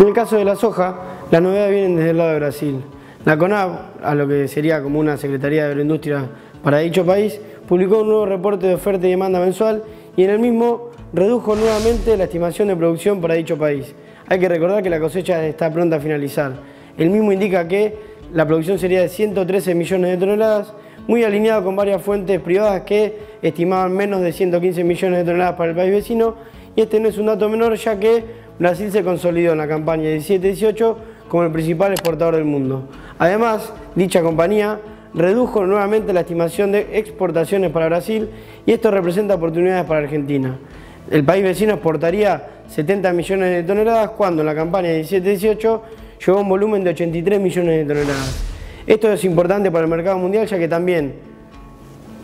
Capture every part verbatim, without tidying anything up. En el caso de la soja, las novedades vienen desde el lado de Brasil. La CONAB, a lo que sería como una Secretaría de Agroindustria para dicho país, publicó un nuevo reporte de oferta y demanda mensual y en el mismo redujo nuevamente la estimación de producción para dicho país. Hay que recordar que la cosecha está pronta a finalizar. El mismo indica que la producción sería de ciento trece millones de toneladas, muy alineado con varias fuentes privadas que estimaban menos de ciento quince millones de toneladas para el país vecino, y este no es un dato menor, ya que Brasil se consolidó en la campaña diecisiete dieciocho como el principal exportador del mundo. Además, dicha compañía redujo nuevamente la estimación de exportaciones para Brasil y esto representa oportunidades para Argentina. El país vecino exportaría setenta millones de toneladas cuando en la campaña diecisiete dieciocho llegó a un volumen de ochenta y tres millones de toneladas. Esto es importante para el mercado mundial, ya que también,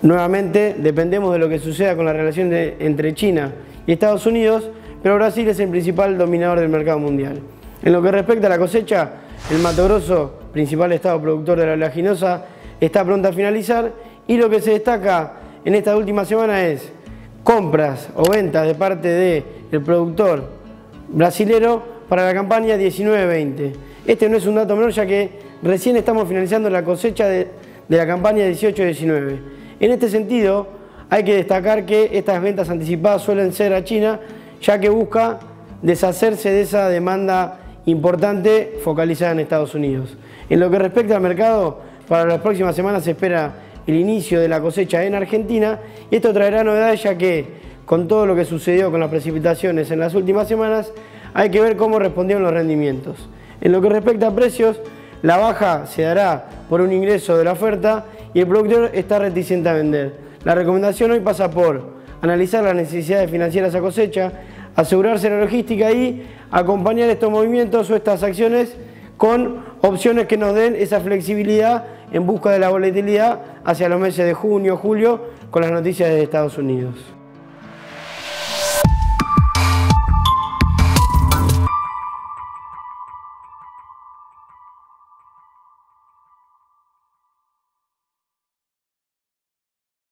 nuevamente, dependemos de lo que suceda con la relación de, entre China y Estados Unidos, pero Brasil es el principal dominador del mercado mundial. En lo que respecta a la cosecha, el Mato Grosso, principal estado productor de la oleaginosa, está pronto a finalizar y lo que se destaca en esta última semana es compras o ventas de parte del productor brasilero para la campaña diecinueve veinte. Este no es un dato menor, ya que recién estamos finalizando la cosecha de, de la campaña dieciocho diecinueve. En este sentido, hay que destacar que estas ventas anticipadas suelen ser a China, ya que busca deshacerse de esa demanda importante focalizada en Estados Unidos. En lo que respecta al mercado, para las próximas semanas se espera el inicio de la cosecha en Argentina y esto traerá novedades, ya que con todo lo que sucedió con las precipitaciones en las últimas semanas hay que ver cómo respondieron los rendimientos. En lo que respecta a precios, la baja se dará por un ingreso de la oferta y el productor está reticente a vender. La recomendación hoy pasa por analizar las necesidades financieras a cosecha, asegurarse la logística y acompañar estos movimientos o estas acciones con opciones que nos den esa flexibilidad en busca de la volatilidad hacia los meses de junio, julio, con las noticias de Estados Unidos.